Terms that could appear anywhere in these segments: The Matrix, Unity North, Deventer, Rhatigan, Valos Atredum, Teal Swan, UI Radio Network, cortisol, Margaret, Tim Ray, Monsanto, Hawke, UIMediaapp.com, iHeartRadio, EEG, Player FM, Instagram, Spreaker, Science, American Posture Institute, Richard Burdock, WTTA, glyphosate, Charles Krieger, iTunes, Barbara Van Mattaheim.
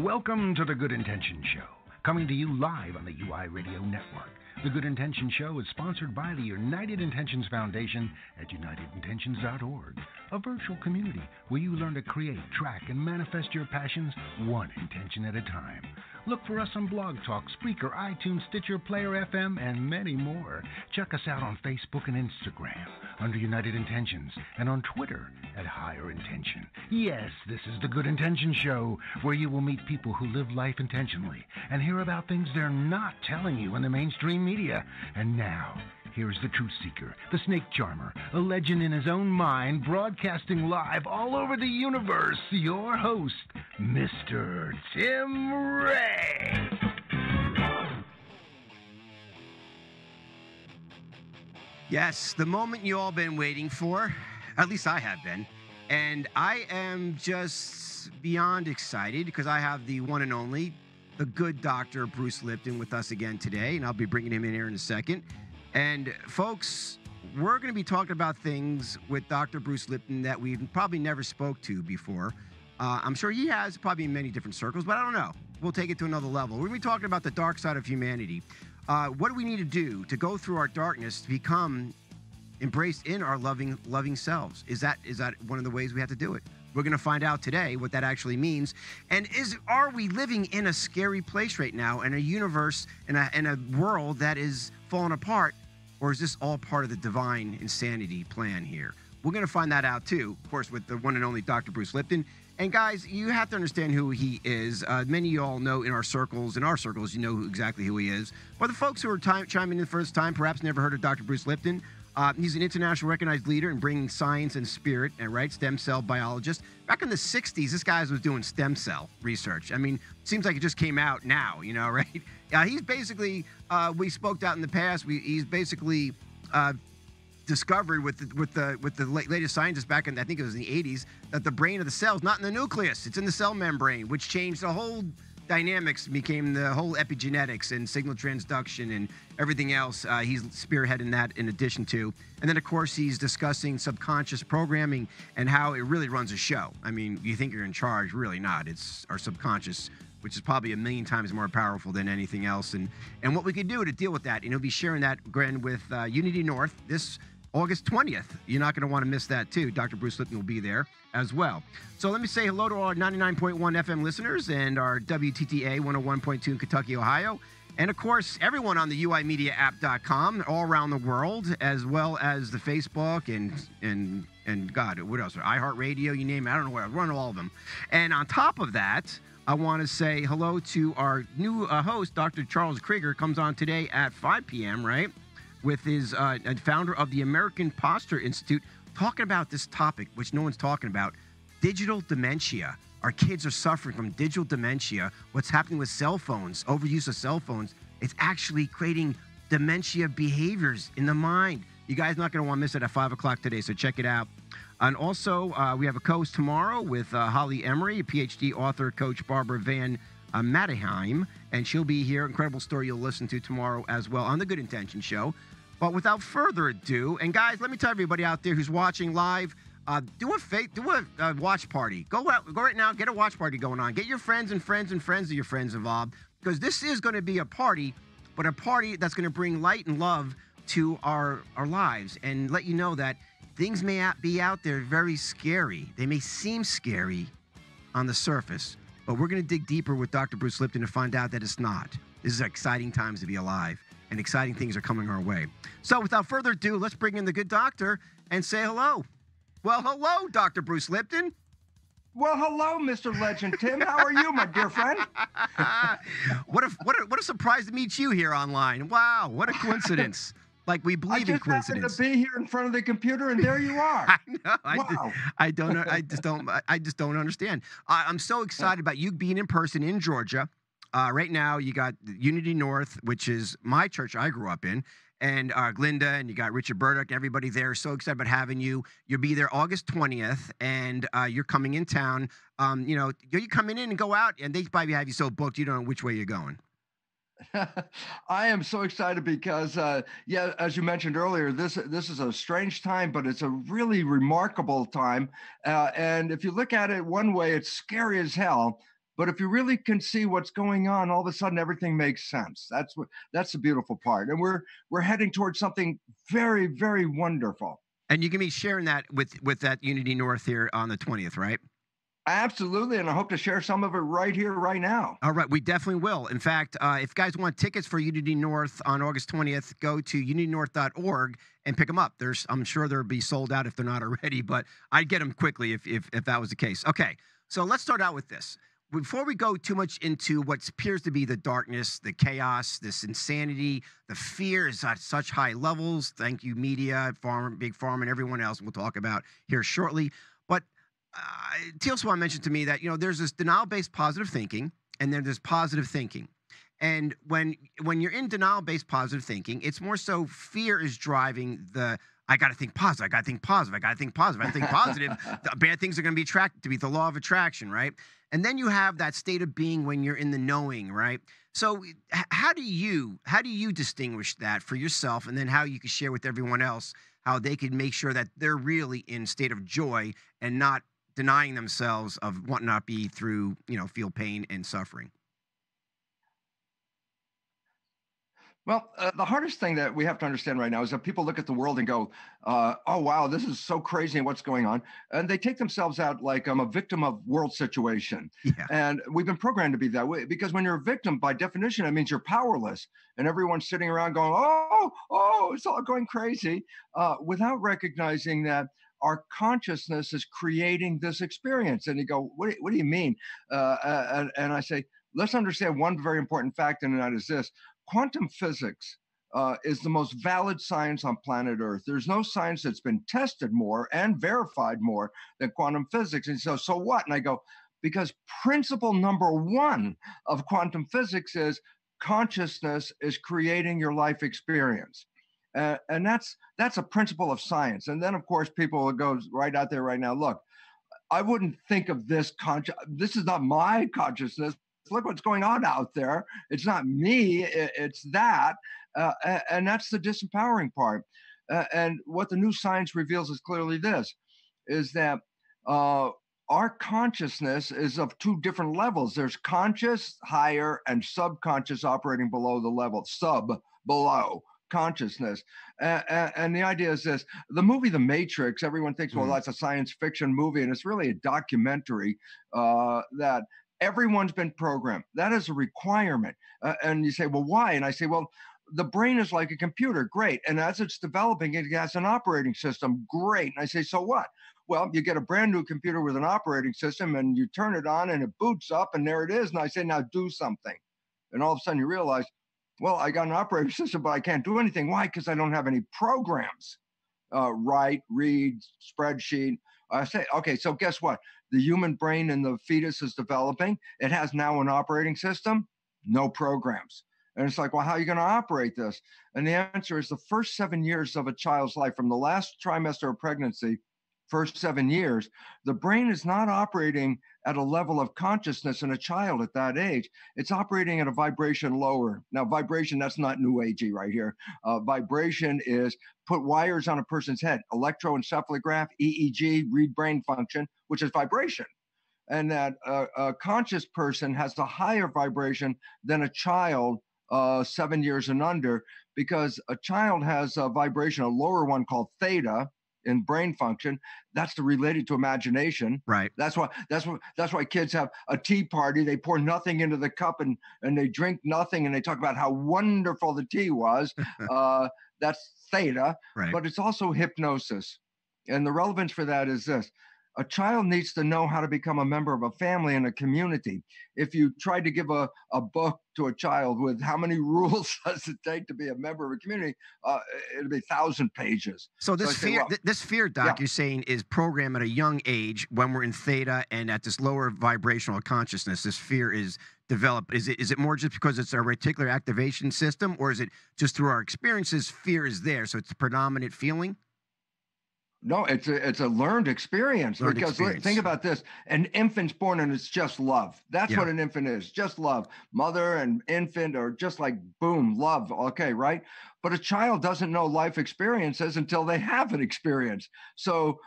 Welcome to The Good Intention Show, coming to you live on the UI Radio Network. The Good Intention Show is sponsored by the United Intentions Foundation at unitedintentions.org, a virtual community where you learn to create, track, and manifest your passions one intention at a time. Look for us on Blog Talk, Spreaker, iTunes, Stitcher, Player FM, and many more. Check us out on Facebook and Instagram under United Intentions and on Twitter at Higher Intention. Yes, this is the Good Intention Show, where you will meet people who live life intentionally and hear about things they're not telling you in the mainstream media. And now, here's the truth seeker, the snake charmer, a legend in his own mind, broadcasting live all over the universe, your host, Mr. Tim Ray. Yes, the moment you all been waiting for, at least I have been, and I am just beyond excited because I have the one and only, the good doctor, Bruce Lipton, with us again today, and I'll be bringing him in here in a second. And folks, we're going to be talking about things with Dr. Bruce Lipton that we've probably never spoke to before. I'm sure he has probably in many different circles, but I don't know. We'll take it to another level. We're going to be talking about the dark side of humanity. What do we need to do to go through our darkness to become embraced in our loving selves? Is that one of the ways we have to do it? We're going to find out today what that actually means. And are we living in a scary place right now, in a universe, in a world that is falling apart? Or is this all part of the divine insanity plan here? We're going to find that out, too, of course, with the one and only Dr. Bruce Lipton. And, guys, you have to understand who he is. Many of you all know in our circles, you know exactly who he is. But the folks who are chiming in for the first time perhaps never heard of Dr. Bruce Lipton. He's an internationally recognized leader in bringing science and spirit, stem cell biologist. Back in the 60s, this guy was doing stem cell research. I mean, seems like it just came out now, right? He's basically, we spoke out in the past, he's basically discovered with the latest scientists back in, I think it was in the 80s, that the brain of the cell is not in the nucleus, it's in the cell membrane, which changed the whole dynamics, became the whole epigenetics and signal transduction and everything else. He's spearheading that in addition to. And then, of course, he's discussing subconscious programming and how it really runs a show. I mean, you think you're in charge, really not. It's our subconscious, which is probably a million times more powerful than anything else. And what we could do to deal with that. And he'll be sharing that, Gren, with Unity North this August 20th. You're not going to want to miss that, too. Dr. Bruce Lipton will be there as well. So let me say hello to our 99.1 FM listeners and our WTTA 101.2 in Kentucky, Ohio. And, of course, everyone on the UIMediaapp.com all around the world, as well as the Facebook and God, what else? iHeartRadio, you name it. I don't know where. I run all of them. And on top of that, I want to say hello to our new host, Dr. Charles Krieger, comes on today at 5 p.m., right? With his founder of the American Posture Institute, talking about this topic, which no one's talking about, digital dementia. Our kids are suffering from digital dementia. What's happening with cell phones, overuse of cell phones, it's actually creating dementia behaviors in the mind. You guys are not going to want to miss it at 5 o'clock today, so check it out. And also, we have a co-host tomorrow with Holly Emery, a PhD author, coach Barbara Van Mattaheim, and she'll be here. Incredible story you'll listen to tomorrow as well on The Good Intention Show. But without further ado, and guys, let me tell everybody out there who's watching live, do a watch party. Go right now, get a watch party going on. Get your friends and friends and friends of your friends involved, because this is going to be a party, but a party that's going to bring light and love to our lives and let you know that things may be out there very scary. They may seem scary on the surface, but we're going to dig deeper with Dr. Bruce Lipton to find out that it's not. This is exciting times to be alive, and exciting things are coming our way. So without further ado, let's bring in the good doctor and say hello. Well, hello, Dr. Bruce Lipton. Well, hello, Mr. Legend Tim. How are you, my dear friend? What a surprise to meet you here online. Wow, what a coincidence. Like, we believe in coincidence. I just happened to be here in front of the computer, and there you are. I know. Wow. I just don't understand. I'm so excited about you being in person in Georgia. Right now, you got Unity North, which is my church I grew up in, and Glinda, and you got Richard Burdock, everybody there. So excited about having you. You'll be there August 20th, and you're coming in town. You coming in and go out, and they probably have you so booked you don't know which way you're going. I am so excited because, as you mentioned earlier, this is a strange time, but it's a really remarkable time. And if you look at it one way, it's scary as hell. But if you really can see what's going on, all of a sudden everything makes sense. That's the beautiful part. And we're heading towards something very, very wonderful. And you're going to be sharing that with that Unity North here on the 20th, right? Absolutely, and I hope to share some of it right here, right now. All right, we definitely will. In fact, if you guys want tickets for Unity North on August 20th, go to unitynorth.org and pick them up. I'm sure they'll be sold out if they're not already, but I'd get them quickly if that was the case. Okay, so let's start out with this. Before we go too much into what appears to be the darkness, the chaos, this insanity, the fear is at such high levels. Thank you, media, Big Pharma, and everyone else we'll talk about here shortly. Teal Swan mentioned to me that, you know, there's this denial-based positive thinking, and then there's positive thinking. And when you're in denial-based positive thinking, it's more so fear is driving the, I got to think positive, I got to think positive, I got to think positive, I think positive, the bad things are going to be attracted to me, the law of attraction, right? And then you have that state of being when you're in the knowing, right? So how do you distinguish that for yourself, and then how you can share with everyone else how they can make sure that they're really in state of joy and not denying themselves of what not be through, you know, feel pain and suffering? Well, the hardest thing that we have to understand right now is that people look at the world and go, oh, wow, this is so crazy and what's going on. And they take themselves out like I'm a victim of world situation. Yeah. And we've been programmed to be that way, because when you're a victim, by definition, it means you're powerless. And everyone's sitting around going, oh, it's all going crazy, without recognizing that our consciousness is creating this experience. And you go, what do you mean? And I say, let's understand one very important fact, and that is this. Quantum physics is the most valid science on planet Earth. There's no science that's been tested more and verified more than quantum physics. And so what? And I go, because principle number one of quantum physics is consciousness is creating your life experience. And that's a principle of science. And then, of course, people go right out there right now, look, I wouldn't think of this is not my consciousness. Look what's going on out there. It's not me, it's that. And that's the disempowering part. And what the new science reveals is clearly this, is that our consciousness is of two different levels. There's conscious, higher, and subconscious operating below the level, below consciousness. And the idea is this, the movie The Matrix, everyone thinks, well, that's a science fiction movie, and it's really a documentary that everyone's been programmed. That is a requirement. And you say, well, why? And I say, well, the brain is like a computer. Great. And as it's developing, it has an operating system. Great. And I say, so what? Well, you get a brand new computer with an operating system and you turn it on and it boots up and there it is. And I say, now do something. And all of a sudden you realize, well, I got an operating system, but I can't do anything. Why? Because I don't have any programs. Write, read, spreadsheet. I say, okay, so guess what? The human brain in the fetus is developing. It has now an operating system, no programs. And it's like, well, how are you going to operate this? And the answer is the first 7 years of a child's life, from the last trimester of pregnancy, first 7 years, the brain is not operating at a level of consciousness in a child at that age. It's operating at a vibration lower. Now, vibration, that's not new agey right here. Vibration is put wires on a person's head, electroencephalograph, EEG, read brain function, which is vibration. And that a conscious person has a higher vibration than a child 7 years and under, because a child has a vibration, a lower one called theta, in brain function, that's related to imagination. Right. That's why kids have a tea party. They pour nothing into the cup and they drink nothing and they talk about how wonderful the tea was. That's theta. Right. But it's also hypnosis, and the relevance for that is this: a child needs to know how to become a member of a family and a community. If you try to give a book to a child with how many rules does it take to be a member of a community, it'll be 1,000 pages. So this fear, Doc, you're saying is programmed at a young age when we're in theta and at this lower vibrational consciousness. This fear is developed. Is it more just because it's our reticular activation system, or is it just through our experiences, fear is there, so it's the predominant feeling? No, it's a learned experience. Think about this. An infant's born and it's just love. That's what an infant is, just love. Mother and infant are just like, boom, love, okay, right? But a child doesn't know life experiences until they have an experience. So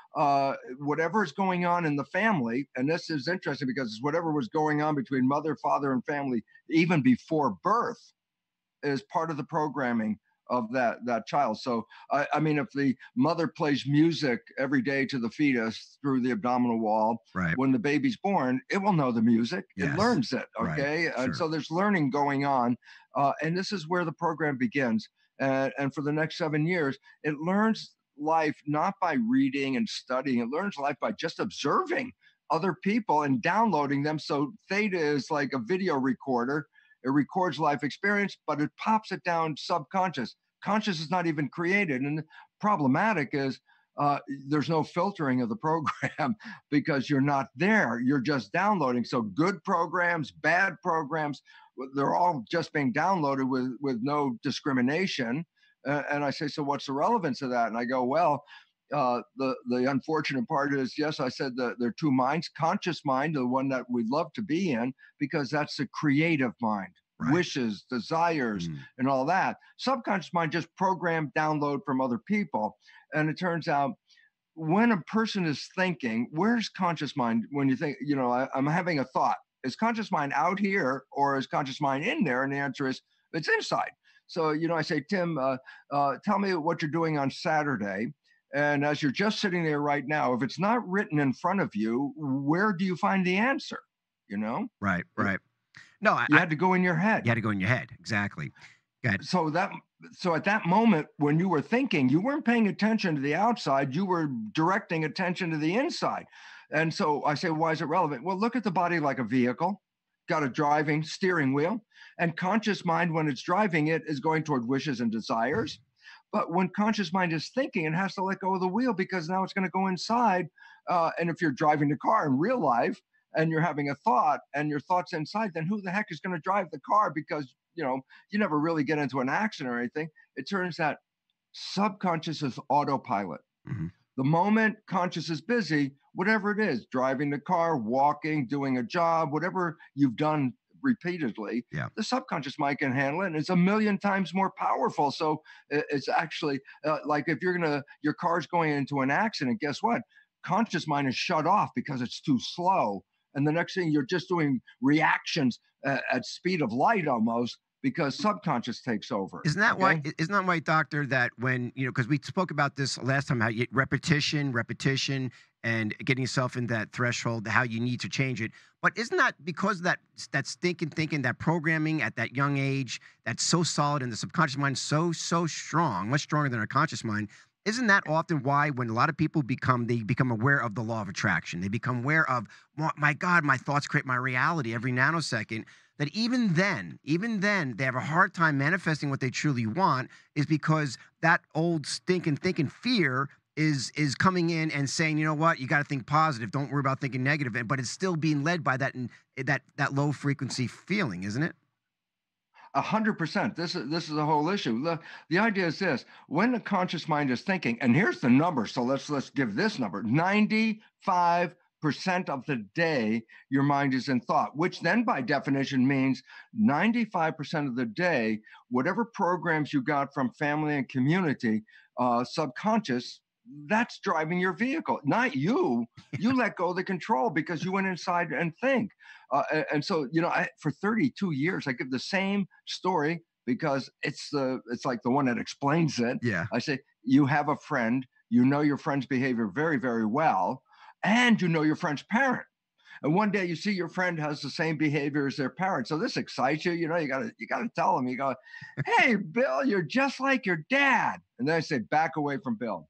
whatever is going on in the family, and this is interesting because it's whatever was going on between mother, father, and family, even before birth, is part of the programming of that child. So, I mean, if the mother plays music every day to the fetus through the abdominal wall, right, when the baby's born, it will know the music. Yes. It learns it, okay? Right. Sure. And so there's learning going on. And this is where the program begins. And for the next 7 years, it learns life not by reading and studying. It learns life by just observing other people and downloading them. So Theta is like a video recorder. It records life experience, but it pops it down subconscious. Conscious is not even created. And problematic is there's no filtering of the program because you're not there. You're just downloading. So good programs, bad programs, they're all just being downloaded with no discrimination. And I say, so what's the relevance of that? And I go, well, the unfortunate part is, yes, I said that there are two minds. Conscious mind, the one that we love to be in, because that's the creative mind, right, wishes, desires, and all that. Subconscious mind just program, download from other people. And it turns out when a person is thinking, where's conscious mind? When you think, you know, I'm having a thought, is conscious mind out here or is conscious mind in there? And the answer is it's inside. So, you know, I say, Tim, tell me what you're doing on Saturday. And as you're just sitting there right now, if it's not written in front of you, where do you find the answer? You know? Right, right. No, you had to go in your head. You had to go in your head. Exactly. Go ahead. So at that moment, when you were thinking, you weren't paying attention to the outside. You were directing attention to the inside. And so I say, why is it relevant? Well, look at the body like a vehicle. Got a driving steering wheel. And conscious mind, when it's driving it, is going toward wishes and desires. But when conscious mind is thinking, it has to let go of the wheel because now it's going to go inside. And if you're driving the car in real life and you're having a thought and your thought's inside, then who the heck is going to drive the car? Because, you know, you never really get into an accident or anything. It turns out subconscious is autopilot. Mm-hmm. The moment conscious is busy, whatever it is, driving the car, walking, doing a job, whatever you've done repeatedly, the subconscious mind can handle it, and it's a million times more powerful. So it's actually like if your car's going into an accident, guess what? Conscious mind is shut off because it's too slow, and the next thing you're just doing reactions at speed of light almost because subconscious takes over. Isn't that why, doctor, that when, you know, because we spoke about this last time, how you, repetition and getting yourself in that threshold, how you need to change it. But isn't that because of that stinking thinking, that programming at that young age, that's so solid in the subconscious mind, so strong, much stronger than our conscious mind, isn't that often why when a lot of people become aware of the law of attraction, they become aware of, well, my God, my thoughts create my reality every nanosecond, that even then, they have a hard time manifesting what they truly want is because that old stinking thinking fear is coming in and saying, you know what, you got to think positive. Don't worry about thinking negative. But it's still being led by that low frequency feeling, isn't it? 100%. This is the whole issue. The idea is this: when the conscious mind is thinking, and here's the number. So let's give this number: 95% of the day your mind is in thought, which then by definition means 95% of the day, whatever programs you got from family and community, subconscious, that's driving your vehicle, not you. You let go of the control because you went inside and think. And so, you know, for 32 years, I give the same story because it's like the one that explains it. Yeah. I say, you have a friend, you know your friend's behavior very, very well, and you know your friend's parent. And one day you see your friend has the same behavior as their parent. So this excites you. You know, you gotta tell them, you go, hey, Bill, you're just like your dad. And then I say, back away from Bill.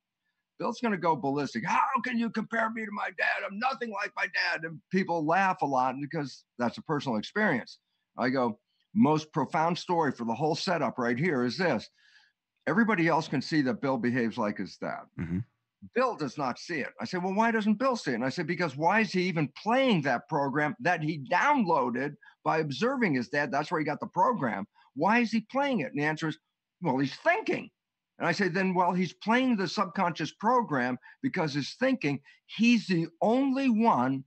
Bill's going to go ballistic. How can you compare me to my dad? I'm nothing like my dad. And people laugh a lot because that's a personal experience. I go, most profound story for the whole setup right here is this. Everybody else can see that Bill behaves like his dad. Mm-hmm. Bill does not see it. I say, well, why doesn't Bill see it? And I say, because why is he even playing that program that he downloaded by observing his dad? That's where he got the program. Why is he playing it? And the answer is, well, he's thinking. And I say, then while he's playing the subconscious program because he's thinking, he's the only one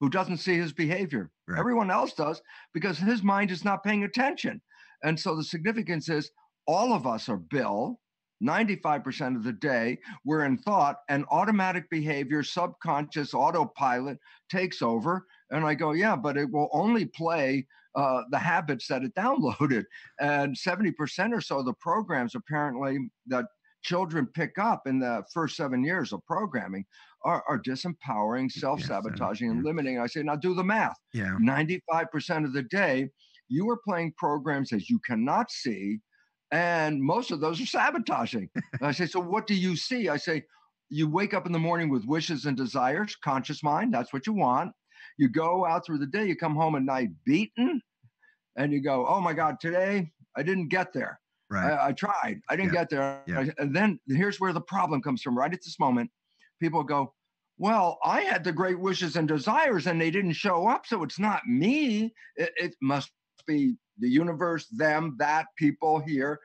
who doesn't see his behavior. Right. Everyone else does because his mind is not paying attention. And so the significance is all of us are Bill. 95% of the day, we're in thought, and automatic behavior, subconscious autopilot takes over. And I go, yeah, but it will only play the habits that it downloaded. And 70% or so of the programs apparently that children pick up in the first 7 years of programming are disempowering, self-sabotaging, and limiting. I say, now do the math. Yeah. 95% of the day, you are playing programs that you cannot see, and most of those are sabotaging. And I say, so what do you see? I say, you wake up in the morning with wishes and desires, conscious mind, that's what you want. You go out through the day, you come home at night beaten, and you go, oh my God, today I didn't get there. Right. I tried, I didn't get there. Yeah. And then here's where the problem comes from, right at this moment. People go, well, I had the great wishes and desires and they didn't show up, so it's not me. It must be the universe, them, that, people here,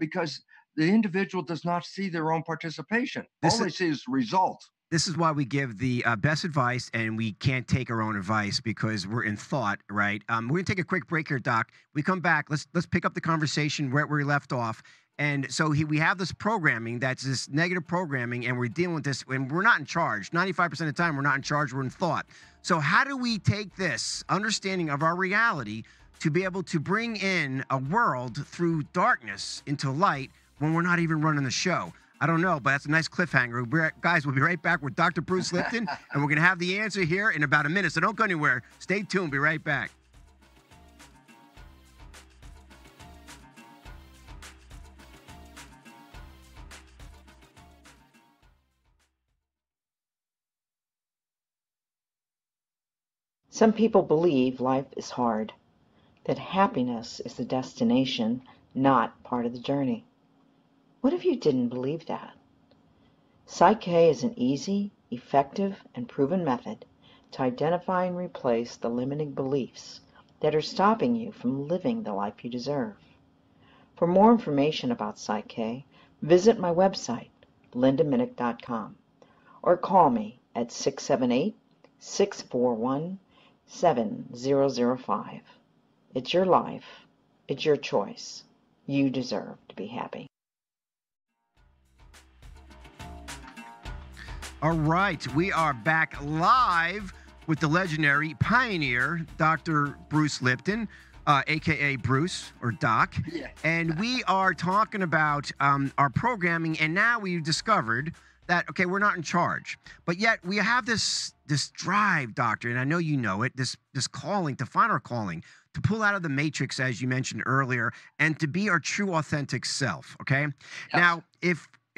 because the individual does not see their own participation. All they see is result. This is why we give the best advice, and we can't take our own advice because we're in thought, right? We're going to take a quick break here, Doc. We come back. Let's pick up the conversation right where we left off. And so we have this programming that's this negative programming, and we're dealing with this, and we're not in charge. 95% of the time, we're not in charge. We're in thought. So how do we take this understanding of our reality to be able to bring in a world through darkness into light when we're not even running the show? I don't know, but that's a nice cliffhanger. Guys, we'll be right back with Dr. Bruce Lipton, and we're going to have the answer here in about a minute, so don't go anywhere. Stay tuned. Be right back. Some people believe life is hard, that happiness is the destination, not part of the journey. What if you didn't believe that? Psyche is an easy, effective, and proven method to identify and replace the limiting beliefs that are stopping you from living the life you deserve. For more information about Psyche, visit my website, lindaminick.com, or call me at 678-641-7005. It's your life. It's your choice. You deserve to be happy. All right, we are back live with the legendary pioneer, Dr. Bruce Lipton, a.k.a. Bruce or Doc. Yeah. And we are talking about our programming, and now we've discovered that, okay, we're not in charge. But yet we have this drive, Doctor, and I know you know it, this calling to find our calling, to pull out of the matrix, as you mentioned earlier, and to be our true authentic self, okay? Yeah. Now,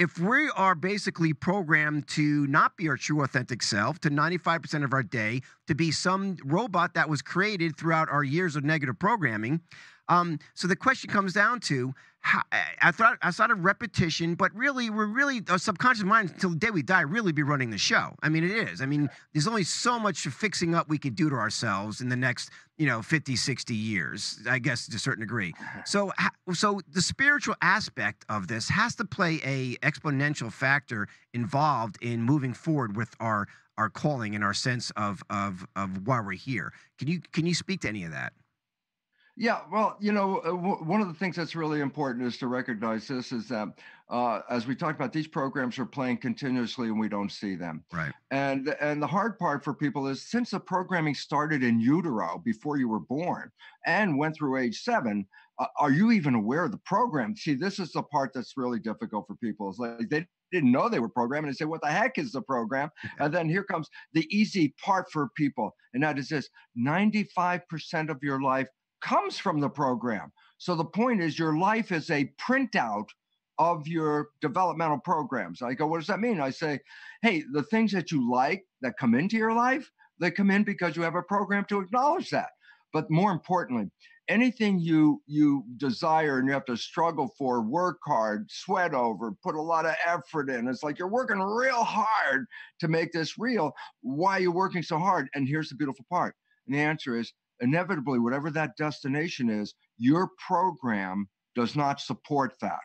if we are basically programmed to not be our true authentic self, to 95% of our day, to be some robot that was created throughout our years of negative programming, so the question comes down to, outside of repetition, but really, our subconscious mind, until the day we die, really be running the show. I mean, it is. I mean, there's only so much fixing up we could do to ourselves in the next, 50, 60 years, I guess, to a certain degree. So the spiritual aspect of this has to play a exponential factor involved in moving forward with our calling and our sense of why we're here. Can you speak to any of that? Yeah, well, one of the things that's really important is to recognize this is that, as we talked about, these programs are playing continuously and we don't see them. Right. And the hard part for people is, since the programming started in utero before you were born and went through age 7, are you even aware of the program? See, this is the part that's really difficult for people. It's like they didn't know they were programmed, and they say, what the heck is the program? And then here comes the easy part for people, and that is this: 95% of your life comes from the program. So the point is, your life is a printout of your developmental programs. I go, what does that mean? I say, hey, the things that you like that come into your life, they come in because you have a program to acknowledge that. But more importantly, anything you desire and you have to struggle for, work hard, sweat over, put a lot of effort in. It's like you're working real hard to make this real. Why are you working so hard? And here's the beautiful part. And the answer is, inevitably, whatever that destination is, your program does not support that.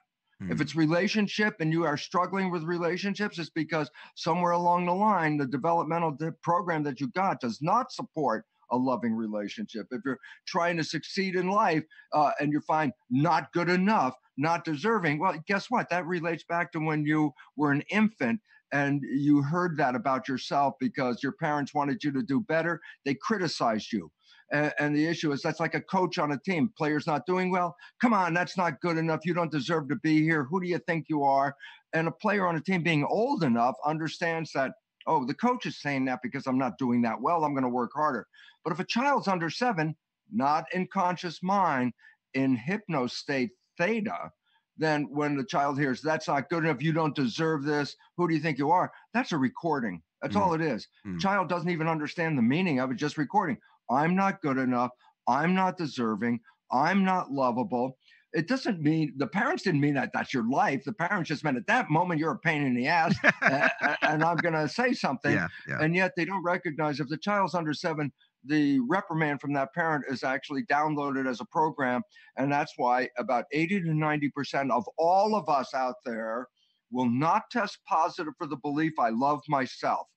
If it's relationship and you are struggling with relationships, it's because somewhere along the line, the developmental program that you got does not support a loving relationship. If you're trying to succeed in life and you find not good enough, not deserving, well, guess what? That relates back to when you were an infant and you heard that about yourself because your parents wanted you to do better. They criticized you. And the issue is that's like a coach on a team. Player's not doing well. Come on, that's not good enough. You don't deserve to be here. Who do you think you are? And a player on a team being old enough understands that, oh, the coach is saying that because I'm not doing that well. I'm going to work harder. But if a child's under 7, not in conscious mind, in hypno state theta, then when the child hears that's not good enough, you don't deserve this, who do you think you are? That's a recording. That's all it is. Child doesn't even understand the meaning of it, just recording. I'm not good enough. I'm not deserving. I'm not lovable. It doesn't mean, the parents didn't mean that that's your life. The parents just meant at that moment, you're a pain in the ass and I'm going to say something. Yeah. And yet they don't recognize if the child's under 7, the reprimand from that parent is actually downloaded as a program. And that's why about 80 to 90% of all of us out there will not test positive for the belief I love myself.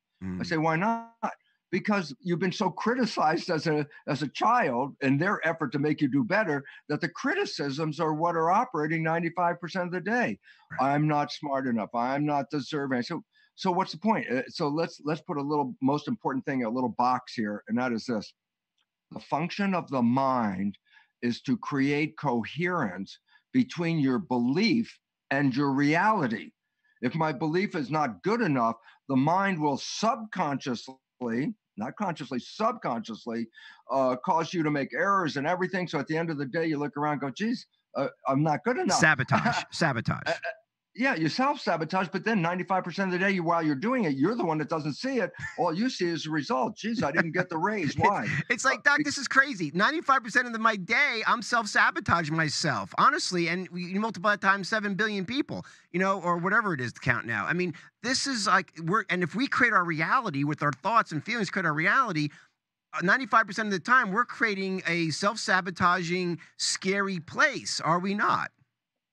I say, why not? Because you've been so criticized as a child in their effort to make you do better that the criticisms are what are operating 95% of the day. Right. I'm not smart enough. I'm not deserving. So what's the point? So let's put a little most important thing, a little box here, and that is this. The function of the mind is to create coherence between your belief and your reality. If my belief is not good enough, the mind will subconsciously cause you to make errors and everything. So at the end of the day, you look around and go, geez, I'm not good enough. Sabotage. Yeah, you self-sabotage, but then 95% of the day, while you're doing it, you're the one that doesn't see it. All you see is the result. Geez, I didn't get the raise. Why? It's like, Doc, this is crazy. 95% of my day, I'm self-sabotaging myself, honestly. And you multiply that times 7 billion people, or whatever it is to count now. I mean, this is like, and if we create our reality with our thoughts and feelings, 95% of the time, we're creating a self-sabotaging, scary place, are we not?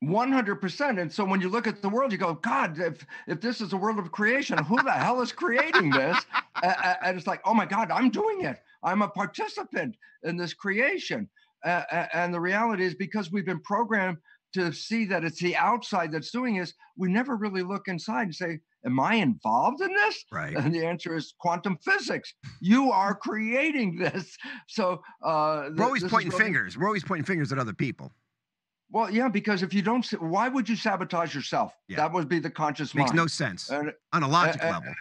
100%. And so when you look at the world, you go, God, if this is a world of creation, who the hell is creating this? And it's like, oh my God, I'm doing it. I'm a participant in this creation. And the reality is because we've been programmed to see that it's the outside that's doing this, we never really look inside and say, am I involved in this? Right. And the answer is quantum physics. You are creating this. So we're always pointing fingers. We're always pointing fingers at other people. Well, yeah, because if you don't, why would you sabotage yourself? Yeah. That would be the conscious mind. Makes no sense on a logic level.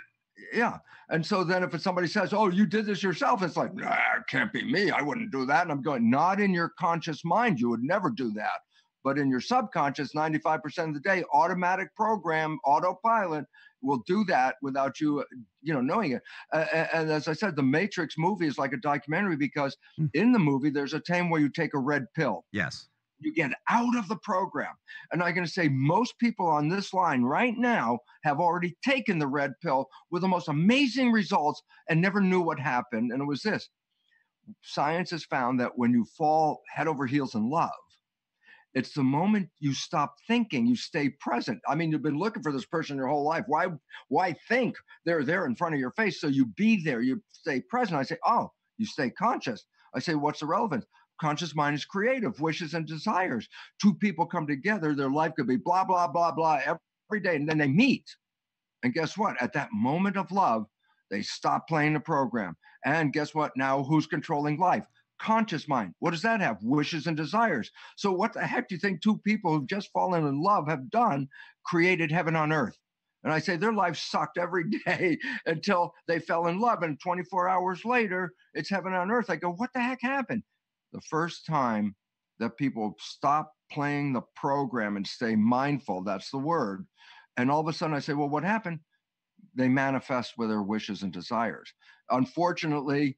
Yeah. And so then if somebody says, oh, you did this yourself, it's like, nah, it can't be me. I wouldn't do that. And I'm going, not in your conscious mind. You would never do that. But in your subconscious, 95% of the day, automatic program, autopilot will do that without you, knowing it. And as I said, The Matrix movie is like a documentary because in the movie, there's a time where you take a red pill. Yes. You get out of the program. And I'm going to say most people on this line right now have already taken the red pill with the most amazing results and never knew what happened. And it was this. Science has found that when you fall head over heels in love, it's the moment you stop thinking, you stay present. I mean, you've been looking for this person your whole life. Why think? They're there in front of your face. So you be there, you stay present. I say, oh, you stay conscious. I say, what's the relevance? Conscious mind is creative, wishes and desires. Two people come together, their life could be blah, blah, blah, blah every day. And then they meet. And guess what? At that moment of love, they stop playing the program. And guess what? Now who's controlling life? Conscious mind. What does that have? Wishes and desires. So what the heck do you think two people who've just fallen in love have done? Created heaven on earth. And I say their life sucked every day until they fell in love. And 24 hours later, it's heaven on earth. I go, what the heck happened? The first time that people stop playing the program and stay mindful, that's the word. And all of a sudden I say, well, what happened? They manifest with their wishes and desires. Unfortunately,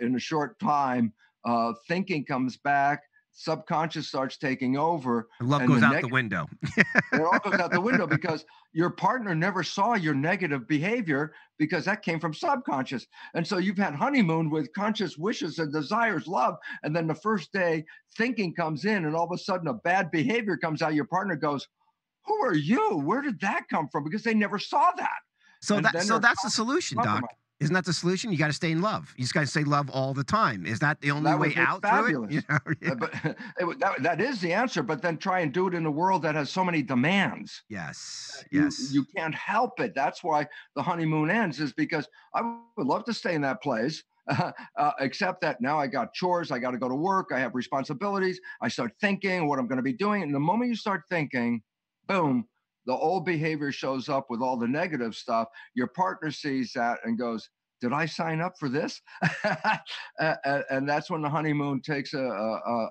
in a short time, thinking comes back subconscious starts taking over. Love goes out the window. It all goes out the window because your partner never saw your negative behavior because that came from subconscious. And so you've had honeymoon with conscious wishes and desires, love. And then the first day thinking comes in and all of a sudden a bad behavior comes out. Your partner goes, who are you? Where did that come from? Because they never saw that. So that's the solution, Doc. Isn't that the solution? You got to stay in love. You just got to say love all the time. Is that the only way out through it? You know? Yeah. But that is the answer. But then try and do it in a world that has so many demands. Yes, yes. You can't help it. That's why the honeymoon ends, is because I would love to stay in that place, except that now I got chores. I got to go to work. I have responsibilities. I start thinking what I'm going to be doing. And the moment you start thinking, boom, the old behavior shows up with all the negative stuff. Your partner sees that and goes, did I sign up for this? And that's when the honeymoon takes a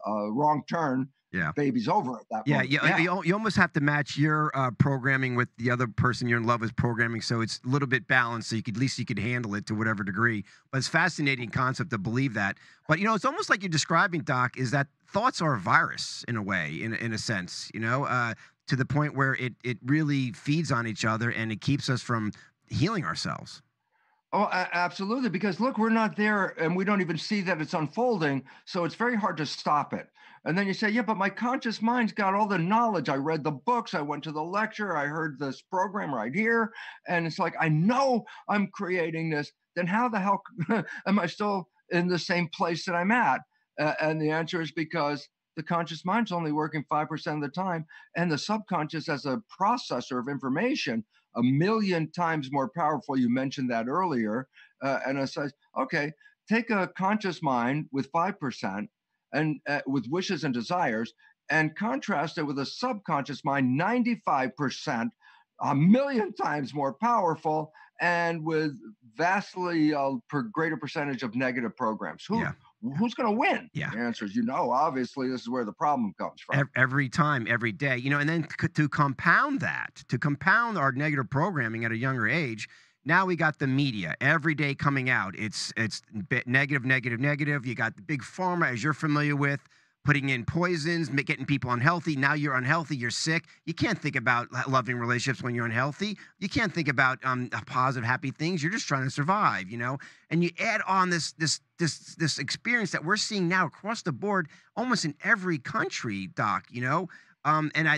wrong turn. Yeah. Baby's over at that point. Yeah. You almost have to match your programming with the other person you're in love with programming. So it's a little bit balanced. So you could handle it to whatever degree. But it's a fascinating concept to believe that. But, you know, it's almost like you're describing, Doc, is that thoughts are a virus in a way, in a sense, you know, to the point where it really feeds on each other and it keeps us from healing ourselves. Oh, absolutely. Because look, we're not there and we don't even see that it's unfolding. So it's very hard to stop it. And then you say, yeah, but my conscious mind's got all the knowledge. I read the books. I went to the lecture. I heard this program right here. And it's like, I know I'm creating this. Then how the hell am I still in the same place that I'm at? And the answer is because the conscious mind's only working 5% of the time, and the subconscious as a processor of information, 1,000,000 times more powerful. You mentioned that earlier. And I said, okay, take a conscious mind with 5% and with wishes and desires and contrast it with a subconscious mind, 95%, 1,000,000 times more powerful and with vastly greater percentage of negative programs. Who's going to win? Yeah. The answer is, obviously this is where the problem comes from. Every time, every day, and then to compound our negative programming at a younger age, now we got the media every day coming out. It's negative, negative, negative. You got the big pharma, as you're familiar with, putting in poisons, getting people unhealthy. Now you're unhealthy. You're sick. You can't think about loving relationships when you're unhealthy. You can't think about positive, happy things. You're just trying to survive, And you add on this experience that we're seeing now across the board, almost in every country, Doc.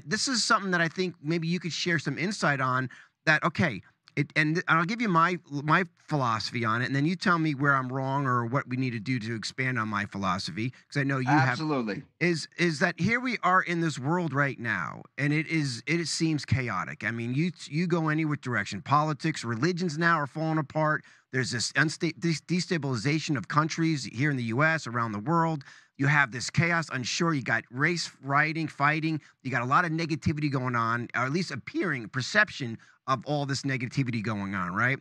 This is something that I think maybe you could share some insight on. That okay. And I'll give you my philosophy on it, and then you tell me where I'm wrong or what we need to do to expand on my philosophy, because I know you have. Is that here we are in this world right now, and it seems chaotic. I mean, you go any which direction. Politics, religions now are falling apart. There's this destabilization of countries here in the U.S., around the world. You have this chaos, unsure. You got race rioting, fighting. You got a lot of negativity going on, or at least perception of all this negativity going on, right?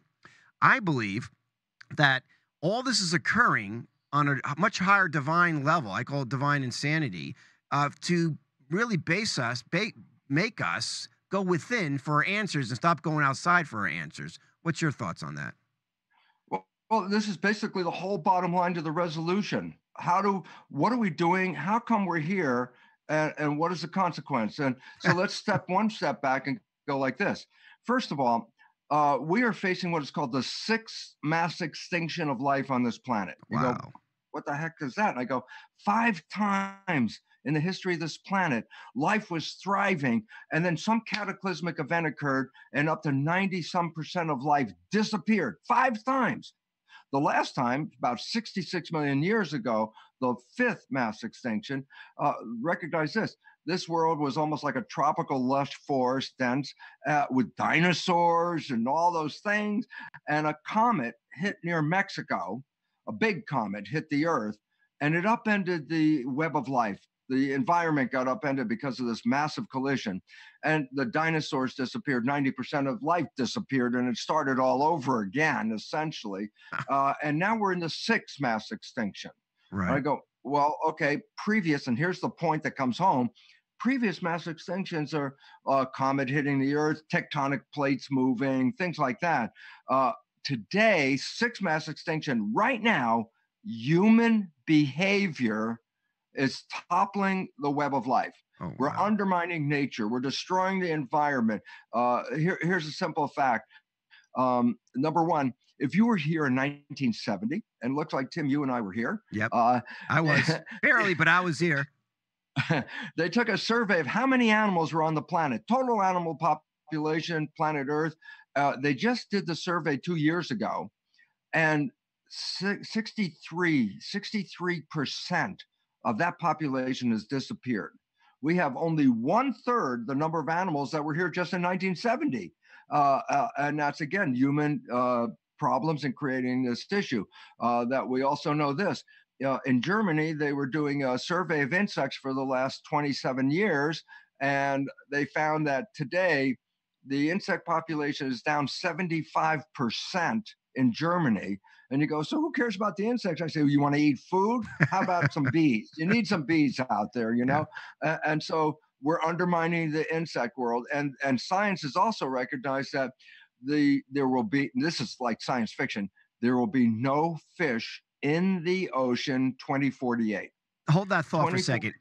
I believe that all this is occurring on a much higher divine level. I call it divine insanity, to really make us go within for our answers and stop going outside for our answers. What's your thoughts on that? Well, this is basically the whole bottom line to the resolution. What are we doing? How come we're here? And what is the consequence? And so let's step one step back and go like this. First of all, we are facing what is called the sixth mass extinction of life on this planet. Wow. You go, what the heck is that? And I go, 5 times in the history of this planet, life was thriving. And then some cataclysmic event occurred and up to 90% of life disappeared 5 times. The last time, about 66 million years ago, the 5th mass extinction, recognize this. This world was almost like a tropical lush forest dense with dinosaurs and all those things. And a comet hit near Mexico, a big comet hit the earth, and it upended the web of life. The environment got upended because of this massive collision, and the dinosaurs disappeared. 90% of life disappeared, and it started all over again, essentially. And now we're in the 6th mass extinction. Right. And I go, well, okay, previous, and here's the point that comes home. Previous mass extinctions are comet hitting the earth, tectonic plates moving, things like that. Today, 6th mass extinction, right now, human behavior It's toppling the web of life. Oh, wow. We're undermining nature. We're destroying the environment. Here's a simple fact. Number one, if you were here in 1970, and it looks like, Tim, you and I were here. Yep, I was. Barely, but I was here. They took a survey of how many animals were on the planet, total animal population, planet Earth. They just did the survey 2 years ago, and 63% of that population has disappeared. We have only 1/3 the number of animals that were here just in 1970. And that's, again, human problems in creating this tissue that we also know this. In Germany, they were doing a survey of insects for the last 27 years, and they found that today the insect population is down 75% in Germany. And you go, so who cares about the insects? I say, well, you want to eat food? How about some bees? You need some bees out there, you know? Yeah. And so we're undermining the insect world. And science has also recognized that there will be, and this is like science fiction, there will be no fish in the ocean 2048. Hold that thought for a second.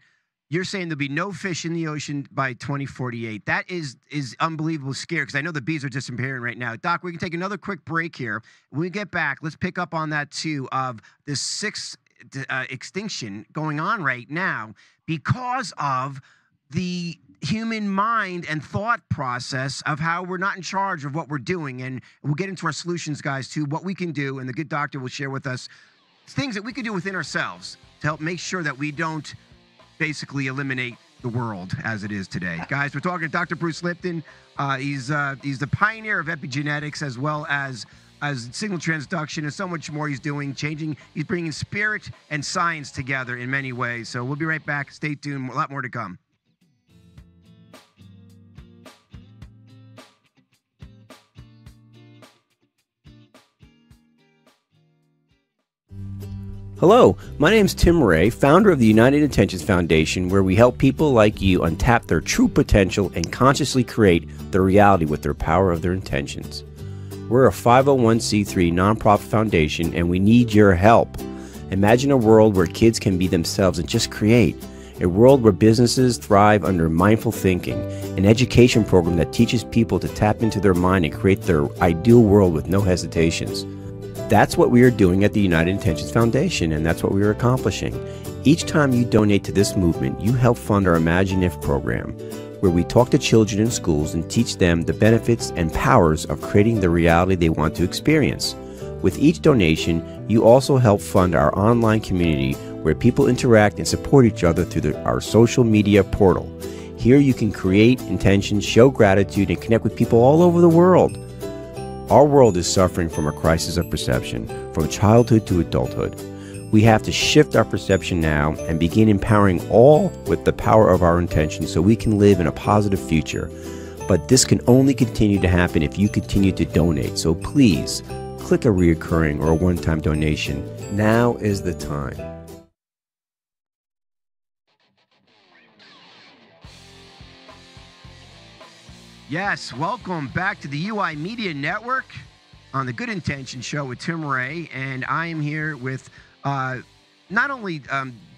You're saying there'll be no fish in the ocean by 2048. That is unbelievable scary, because I know the bees are disappearing right now. Doc, we can take another quick break here. When we get back, let's pick up on that, too, of the sixth extinction going on right now because of the human mind and thought process of how we're not in charge of what we're doing. And we'll get into our solutions, guys, to what we can do. And the good doctor will share with us things that we can do within ourselves to help make sure that we don't basically eliminate the world as it is today. Guys, we're talking to Dr. Bruce Lipton. He's the pioneer of epigenetics as well as signal transduction and so much more he's doing, changing. He's bringing spirit and science together in many ways. So we'll be right back. Stay tuned. A lot more to come. Hello, my name's Tim Ray, founder of the United Intentions Foundation, where we help people like you untap their true potential and consciously create their reality with their power of their intentions. We're a 501c3 nonprofit foundation, and we need your help. Imagine a world where kids can be themselves and just create. A world where businesses thrive under mindful thinking, an education program that teaches people to tap into their mind and create their ideal world with no hesitations. That's what we are doing at the United Intentions Foundation, and that's what we are accomplishing. Each time you donate to this movement, you help fund our Imagine If program, where we talk to children in schools and teach them the benefits and powers of creating the reality they want to experience. With each donation, you also help fund our online community, where people interact and support each other through our social media portal. Here you can create intentions, show gratitude, and connect with people all over the world. Our world is suffering from a crisis of perception, from childhood to adulthood. We have to shift our perception now and begin empowering all with the power of our intention so we can live in a positive future. But this can only continue to happen if you continue to donate. So please, click a reoccurring or a one-time donation. Now is the time. Yes, welcome back to the UI Media Network on the Good Intention Show with Tim Ray. And I am here with not only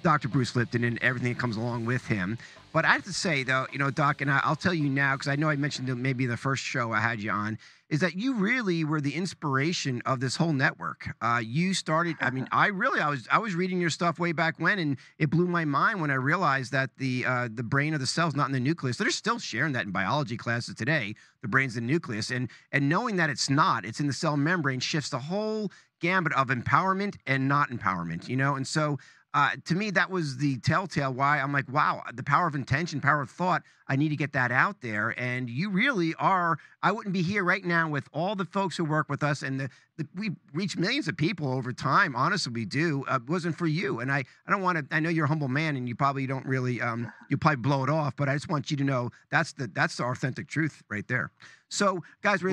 Dr. Bruce Lipton and everything that comes along with him, but I have to say, though, you know, Doc, and I'll tell you now, because I know I mentioned maybe the first show I had you on, is that you really were the inspiration of this whole network. You started, I mean, I was reading your stuff way back when, and it blew my mind when I realized that the brain of the cell's not in the nucleus. They're still sharing that in biology classes today, the brain's in the nucleus. And knowing that it's not, it's in the cell membrane, shifts the whole gambit of empowerment and not empowerment, you know? And so to me, that was the telltale why I'm like, wow, the power of intention, power of thought, I need to get that out there. And you really are, I wouldn't be here right now with all the folks who work with us. And we reach millions of people over time. Honestly, we do. It wasn't for you. And I don't want to, I know you're a humble man and you probably don't really, you probably blow it off. But I just want you to know that's the authentic truth right there. So, guys, we're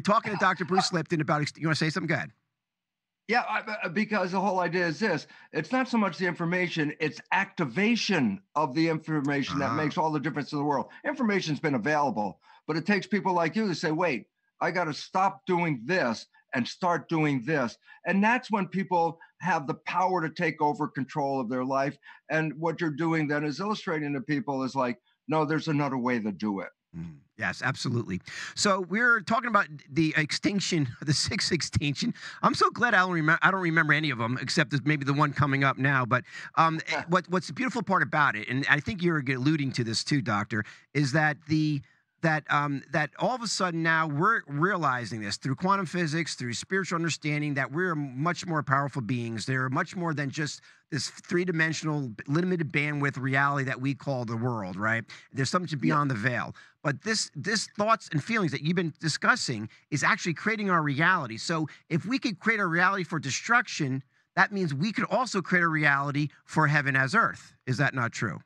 talking to Dr. Bruce Lipton about, you want to say something? Go ahead. Yeah, because the whole idea is this. It's not so much the information, it's activation of the information that makes all the difference in the world. Information's been available, but it takes people like you to say, wait, I got to stop doing this and start doing this. And that's when people have the power to take over control of their life. And what you're doing then is illustrating to people is like, no, there's another way to do it. Mm. Yes, absolutely. So we're talking about the extinction, the sixth extinction. I'm so glad I don't remember any of them except maybe the one coming up now. But what's the beautiful part about it, and I think you're alluding to this too, Doctor, is that that all of a sudden now we're realizing this through quantum physics, through spiritual understanding, that we're much more powerful beings. They're much more than just this three-dimensional limited bandwidth reality that we call the world, right? There's something beyond the veil. But this thoughts and feelings that you've been discussing is actually creating our reality. So if we could create a reality for destruction, that means we could also create a reality for heaven as earth. Is that not true?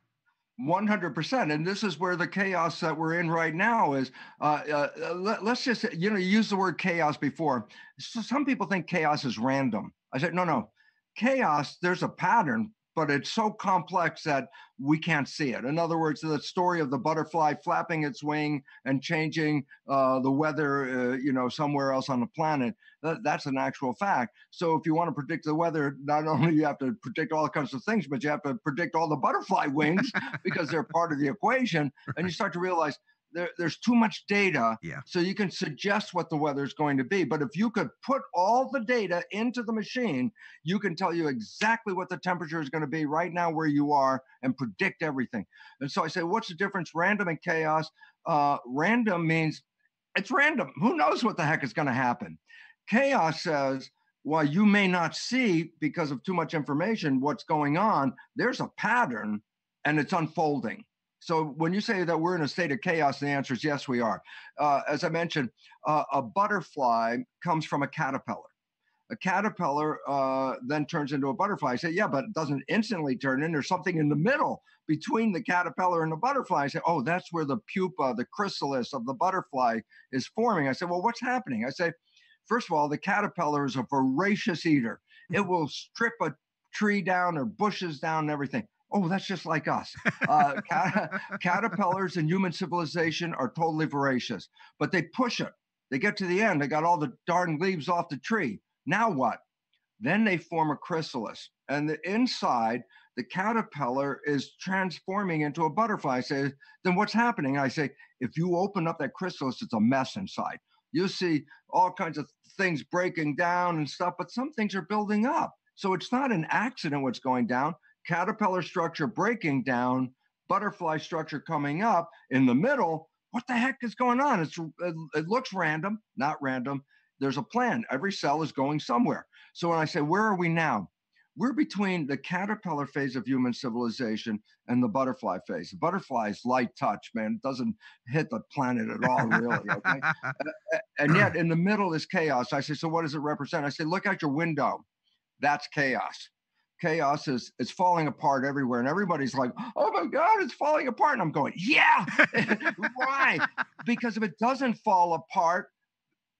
100%. And this is where the chaos that we're in right now is, let's just, use the word chaos before. So some people think chaos is random. I said, no, chaos, there's a pattern, but it's so complex that we can't see it. In other words, the story of the butterfly flapping its wing and changing the weather, somewhere else on the planet, that's an actual fact. So if you want to predict the weather, not only you have to predict all kinds of things, but you have to predict all the butterfly wings because they're part of the equation. And you start to realize there's too much data. Yeah. So you can suggest what the weather is going to be. But if you could put all the data into the machine, you can tell you exactly what the temperature is going to be right now where you are and predict everything. And so I say, what's the difference? Random and chaos. Random means it's random. Who knows what the heck is going to happen? Chaos says, well, you may not see because of too much information what's going on. There's a pattern and it's unfolding. So when you say that we're in a state of chaos, the answer is yes, we are. As I mentioned, a butterfly comes from a caterpillar. A caterpillar then turns into a butterfly. I say, yeah, but it doesn't instantly turn in. There's something in the middle between the caterpillar and the butterfly. I say, oh, that's where the pupa, the chrysalis of the butterfly is forming. I say, well, what's happening? I say, first of all, the caterpillar is a voracious eater. It will strip a tree down or bushes down and everything. Oh, that's just like us. Caterpillars and human civilization are totally voracious, but they push it. They get to the end. They got all the darn leaves off the tree. Now what? Then they form a chrysalis. And the inside, the caterpillar is transforming into a butterfly. I say, then what's happening? I say, if you open up that chrysalis, it's a mess inside. You see all kinds of things breaking down and stuff, but some things are building up. So it's not an accident what's going down. Caterpillar structure breaking down, butterfly structure coming up in the middle. What the heck is going on? It looks random, not random. There's a plan. Every cell is going somewhere. So when I say, where are we now? We're between the caterpillar phase of human civilization and the butterfly phase. The butterfly is light touch, man. It doesn't hit the planet at all, really. Okay? And yet in the middle is chaos. I say, so what does it represent? I say, look out your window. That's chaos. Chaos is, it's falling apart everywhere. And everybody's like, oh my God, it's falling apart. And I'm going, yeah, why? Because if it doesn't fall apart,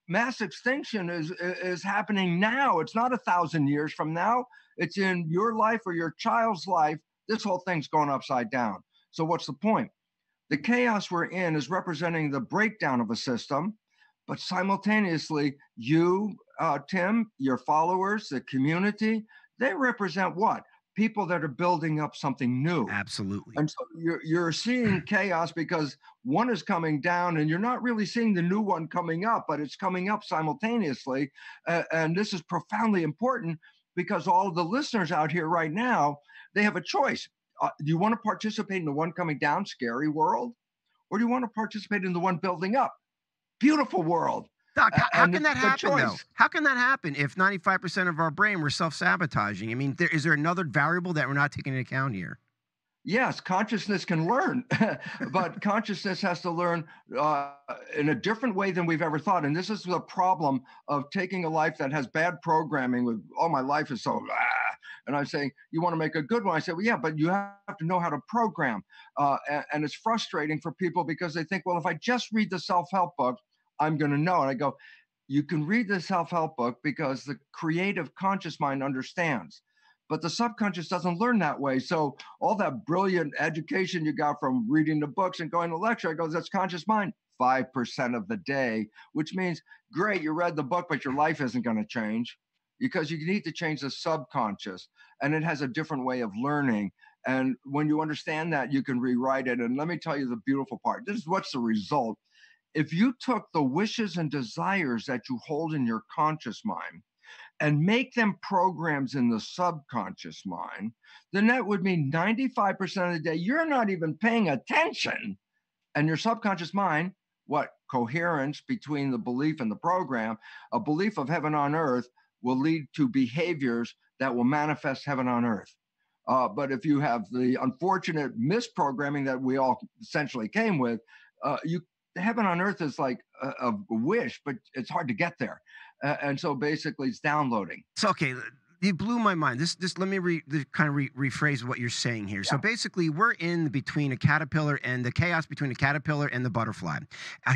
mass extinction is happening now. It's not 1,000 years from now. It's in your life or your child's life. This whole thing's going upside down. So what's the point? The chaos we're in is representing the breakdown of a system, but simultaneously you, Tim, your followers, the community, they represent what? People that are building up something new. Absolutely. And so you're seeing chaos because one is coming down and you're not really seeing the new one coming up, but it's coming up simultaneously. And this is profoundly important because all of the listeners out here right now, they have a choice. Do you want to participate in the one coming down, scary world? Or do you want to participate in the one building up, beautiful world? Doc, how can that happen, though? How can that happen if 95% of our brain we're self-sabotaging? I mean, is there another variable that we're not taking into account here? Yes, consciousness can learn, but consciousness has to learn in a different way than we've ever thought. And this is the problem of taking a life that has bad programming with, oh, my life is so, and I'm saying, you want to make a good one? I say, well, yeah, but you have to know how to program. And it's frustrating for people because they think, well, if I just read the self-help book, I'm going to know. And I go, you can read the self-help book because the creative conscious mind understands, but the subconscious doesn't learn that way. So all that brilliant education you got from reading the books and going to lecture, I go, that's conscious mind, 5% of the day, which means, great, you read the book, but your life isn't going to change. because you need to change the subconscious, and it has a different way of learning. And when you understand that, you can rewrite it. And let me tell you the beautiful part. This is what's the result. If you took the wishes and desires that you hold in your conscious mind and make them programs in the subconscious mind, then that would mean 95% of the day you're not even paying attention. And your subconscious mind, what coherence between the belief and the program, a belief of heaven on earth will lead to behaviors that will manifest heaven on earth. But if you have the unfortunate misprogramming that we all essentially came with, heaven on earth is like a wish, but it's hard to get there. And so basically it's downloading. So, okay, you blew my mind. Let me rephrase what you're saying here. Yeah. So basically we're in between a caterpillar and the chaos between a caterpillar and the butterfly.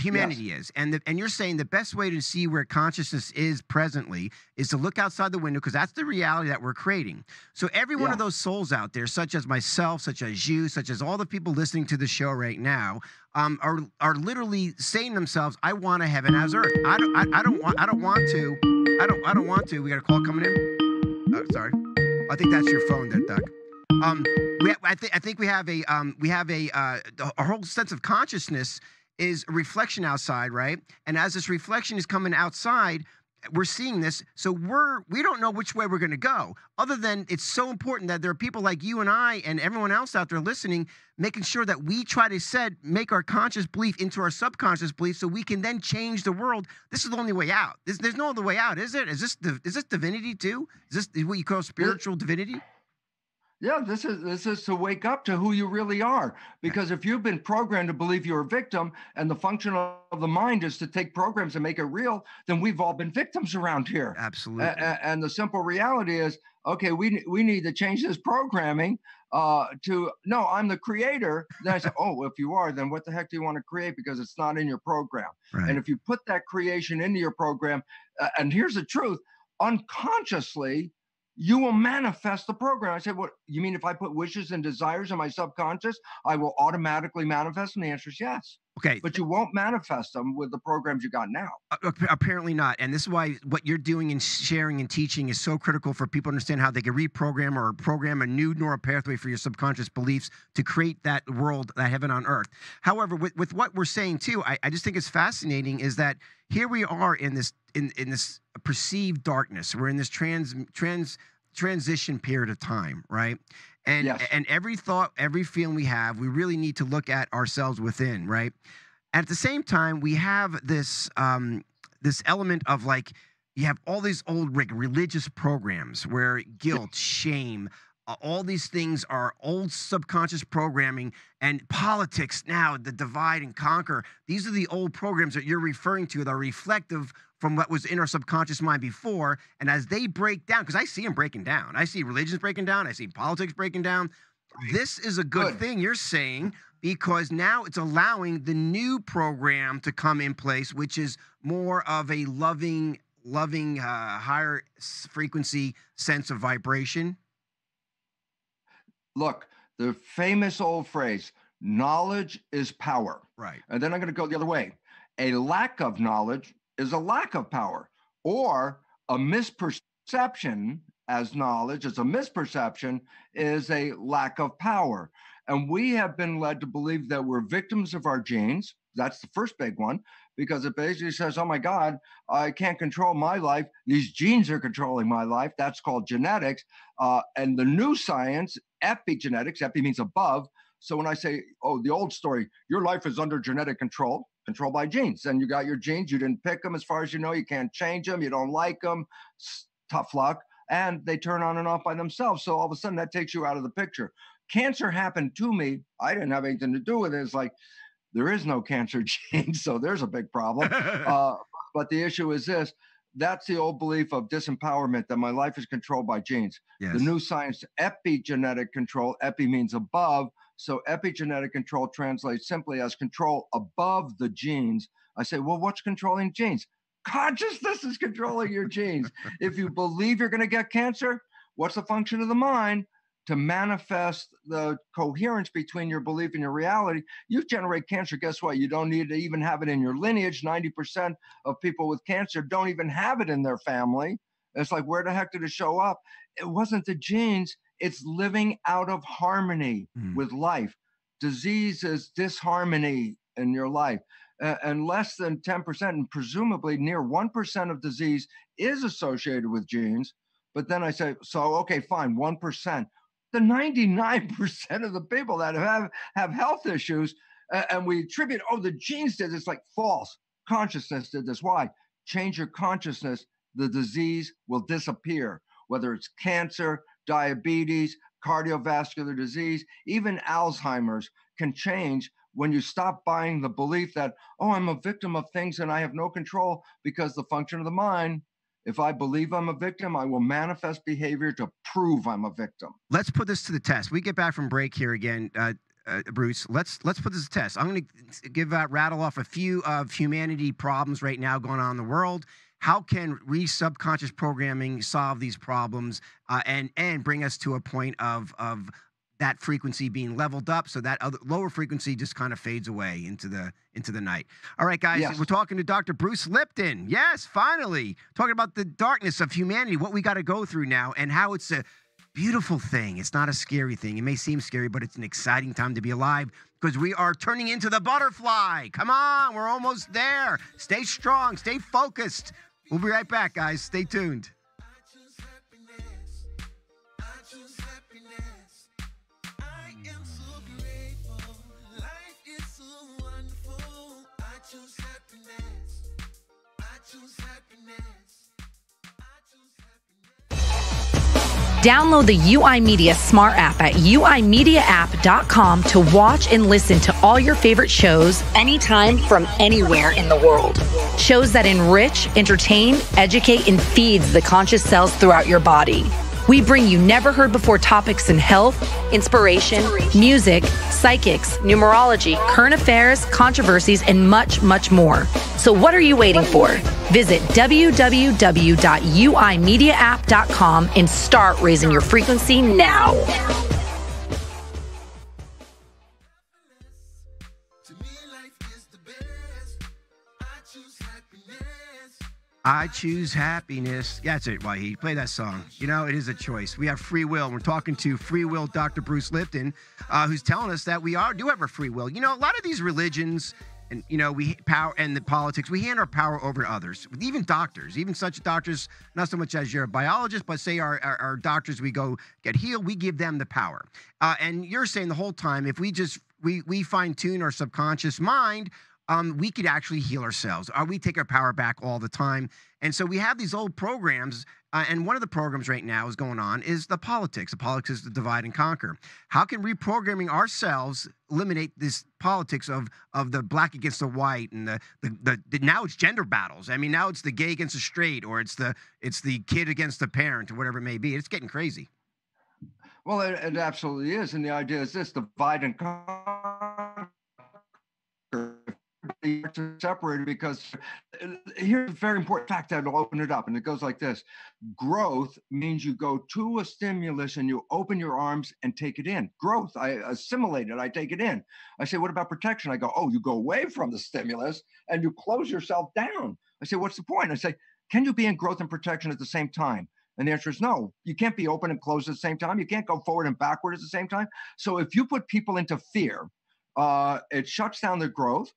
Humanity yes. is. And you're saying the best way to see where consciousness is presently is to look outside the window, because that's the reality that we're creating. So every one yeah. of those souls out there, such as myself, such as you, such as all the people listening to the show right now, are literally saying to themselves, "I want a heaven as earth. I don't want to. We got a call coming in. Oh, sorry. I think that's your phone, there, Doug. I think we have a whole sense of consciousness is a reflection outside, right? And as this reflection is coming outside, we're seeing this. So we don't know which way we're going to go, other than it's so important that there are people like you and I and everyone else out there listening, making sure that we try to make our conscious belief into our subconscious belief so we can then change the world. This is the only way out. There's no other way out, is there? Is this divinity too? Is this what you call spiritual divinity? Yeah, this is to wake up to who you really are. Because if you've been programmed to believe you're a victim, and the function of the mind is to take programs and make it real, then we've all been victims around here. Absolutely. And the simple reality is, okay, we need to change this programming to, no, I'm the creator. Then I say, oh, if you are, then what the heck do you want to create? Because it's not in your program. Right. And if you put that creation into your program, and here's the truth, unconsciously, you will manifest the program. I said, what, you mean if I put wishes and desires in my subconscious, I will automatically manifest? And the answer is yes. Okay. But you won't manifest them with the programs you got now. Apparently not. And this is why what you're doing and sharing and teaching is so critical for people to understand how they can reprogram or program a new neural pathway for your subconscious beliefs to create that world, that heaven on earth. However, with what we're saying too, I just think it's fascinating is that here we are in this perceived darkness. We're in this transition period of time, right? And yes. and every thought, every feeling we have, we really need to look at ourselves within, right? At the same time, we have this this element of, like, you have all these old religious programs where guilt, shame, all these things are old subconscious programming, and politics now, the divide and conquer. These are the old programs that you're referring to that are reflective from what was in our subconscious mind before. And as they break down, because I see them breaking down. I see religions breaking down. I see politics breaking down. This is a good thing you're saying, because now it's allowing the new program to come in place, which is more of a loving, higher frequency sense of vibration. Look, the famous old phrase, knowledge is power. Right. And then I'm going to go the other way. A lack of knowledge is a lack of power, or a misperception as knowledge is a misperception is a lack of power. And we have been led to believe that we're victims of our genes. That's the first big one, because it basically says, oh my God, I can't control my life. These genes are controlling my life. That's called genetics. And the new science, epigenetics, epi means above. So when I say, oh, the old story, your life is under genetic control, controlled by genes. And you got your genes. You didn't pick them as far as you know. You can't change them. You don't like them. Tough luck. And they turn on and off by themselves. So all of a sudden that takes you out of the picture. Cancer happened to me. I didn't have anything to do with it. It's like, there is no cancer gene, so there's a big problem. But the issue is this. That's the old belief of disempowerment, that my life is controlled by genes. Yes. The new science, epigenetic control, epi means above. So epigenetic control translates simply as control above the genes. I say, well, what's controlling genes? Consciousness is controlling your genes. If you believe you're going to get cancer, what's the function of the mind? To manifest the coherence between your belief and your reality. You generate cancer, guess what? You don't need to even have it in your lineage. 90% of people with cancer don't even have it in their family. It's like, where the heck did it show up? It wasn't the genes. It's living out of harmony with life. Disease is disharmony in your life. And less than 10% and presumably near 1% of disease is associated with genes. But then I say, so, okay, fine, 1%. The 99% of the people that have health issues, and we attribute, oh, the genes did this. It's like, false. Consciousness did this. Why? Change your consciousness. The disease will disappear, whether it's cancer, diabetes, cardiovascular disease, even Alzheimer's can change when you stop buying the belief that, oh, I'm a victim of things and I have no control, because the function of the mind, if I believe I'm a victim, I will manifest behavior to prove I'm a victim. Let's put this to the test. We get back from break here again, Bruce. Let's put this to the test. I'm going to rattle off a few of humanity problems right now going on in the world. How can re-subconscious programming solve these problems and bring us to a point of that frequency being leveled up, so that other lower frequency just kind of fades away into the night. All right, guys, yes. We're talking to Dr. Bruce Lipton. Yes, finally, talking about the darkness of humanity, what we got to go through now, and how it's a beautiful thing. It's not a scary thing. It may seem scary, but it's an exciting time to be alive, because we are turning into the butterfly. Come on, we're almost there. Stay strong, stay focused. We'll be right back, guys. Stay tuned. Download the UI Media Smart App at UIMediaapp.com to watch and listen to all your favorite shows anytime from anywhere in the world. Shows that enrich, entertain, educate, and feeds the conscious cells throughout your body. We bring you never-heard-before topics in health, inspiration, music, psychics, numerology, current affairs, controversies, and much, much more. So what are you waiting for? Visit www.uimediaapp.com and start raising your frequency now. I choose happiness. That's it, Waheed. Play that song. You know, it is a choice. We have free will. We're talking to free will Dr. Bruce Lipton, who's telling us that we do have a free will. You know, a lot of these religions and, you know, the politics, we hand our power over to others, even doctors, even such doctors, not so much as you're a biologist, but say our doctors, we go get healed, we give them the power. And you're saying the whole time, if we fine-tune our subconscious mind, we could actually heal ourselves. We take our power back all the time. And so we have these old programs, and one of the programs right now is going on is the politics. The politics is the divide and conquer. How can reprogramming ourselves eliminate this politics of the black against the white, and now it's gender battles. I mean, now it's the gay against the straight, or it's the kid against the parent, or whatever it may be. It's getting crazy. Well, it absolutely is. And the idea is this: divide and conquer. Separated, because here's a very important fact that will open it up, and it goes like this. Growth means you go to a stimulus and you open your arms and take it in. Growth, I assimilate it, I take it in. I say, what about protection? I go, oh, you go away from the stimulus and you close yourself down. I say, what's the point? I say, can you be in growth and protection at the same time? And the answer is no. You can't be open and closed at the same time. You can't go forward and backward at the same time. So if you put people into fear, it shuts down their growth,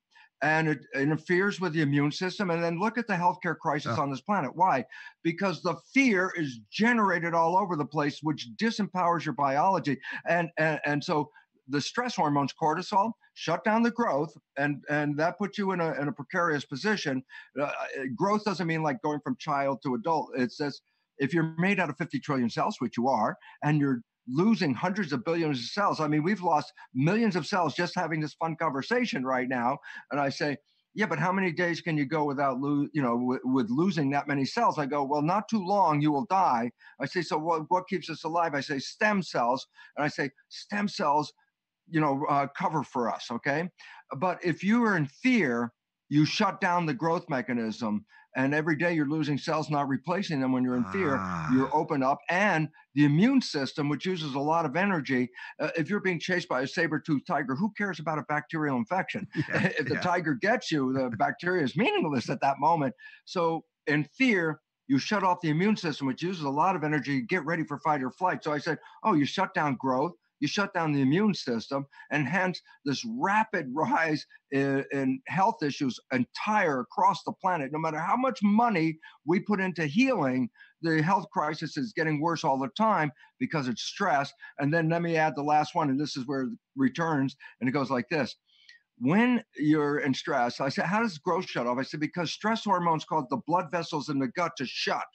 and it interferes with the immune system. And then look at the healthcare crisis on this planet. Why? Because the fear is generated all over the place, which disempowers your biology. And so the stress hormones, cortisol, shut down the growth, and that puts you in a precarious position. Growth doesn't mean like going from child to adult. It says if you're made out of 50 trillion cells, which you are, and you're losing hundreds of billions of cells. I mean, we've lost millions of cells just having this fun conversation right now. And I say, yeah, but how many days can you go without with losing that many cells? I go, well, not too long, you will die. I say, so what keeps us alive? I say, stem cells. And I say, stem cells, cover for us, okay? But if you are in fear, you shut down the growth mechanism. And every day you're losing cells, not replacing them. When you're in fear, you're open up. And the immune system, which uses a lot of energy, if you're being chased by a saber-toothed tiger, who cares about a bacterial infection? Yeah, if the tiger gets you, the bacteria is meaningless at that moment. So in fear, you shut off the immune system, which uses a lot of energy to get ready for fight or flight. So I said, oh, you shut down growth, you shut down the immune system, and hence this rapid rise in health issues entire across the planet. No matter how much money we put into healing, the health crisis is getting worse all the time because it's stress. And then let me add the last one, and this is where it returns, and it goes like this. When you're in stress, I said, how does growth shut off? I said, because stress hormones cause the blood vessels in the gut to shut.